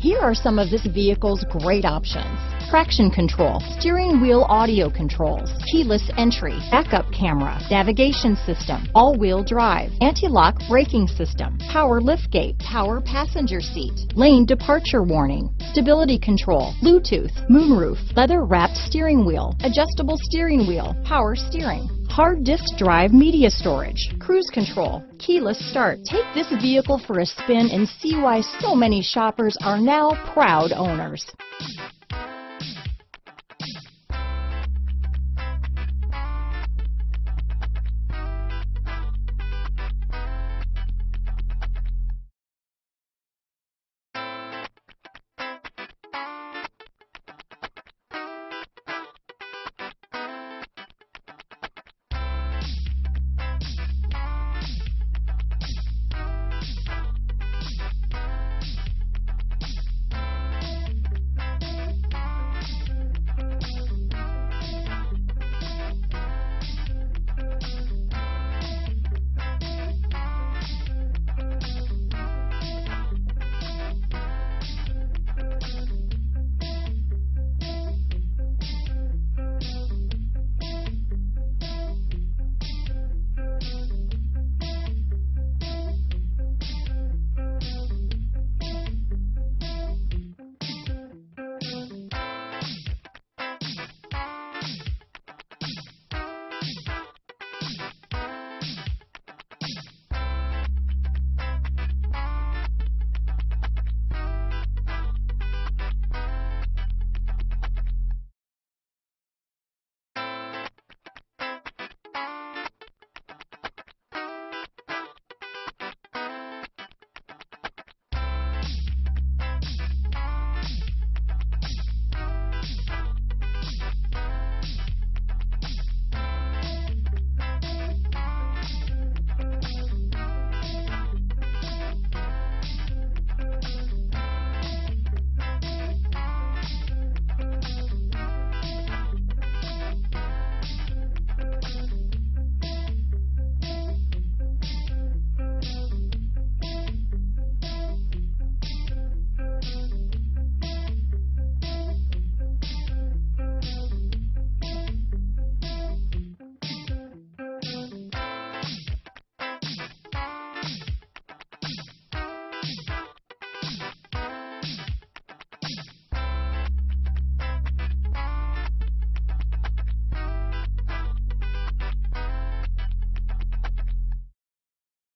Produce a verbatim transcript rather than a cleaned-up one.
Here are some of this vehicle's great options: traction control, steering wheel audio controls, keyless entry, backup camera, navigation system, all-wheel drive, anti-lock braking system, power liftgate, power passenger seat, lane departure warning, stability control, Bluetooth, moonroof, leather-wrapped steering wheel, adjustable steering wheel, power steering, hard disk drive media storage, cruise control, keyless start. Take this vehicle for a spin and see why so many shoppers are now proud owners.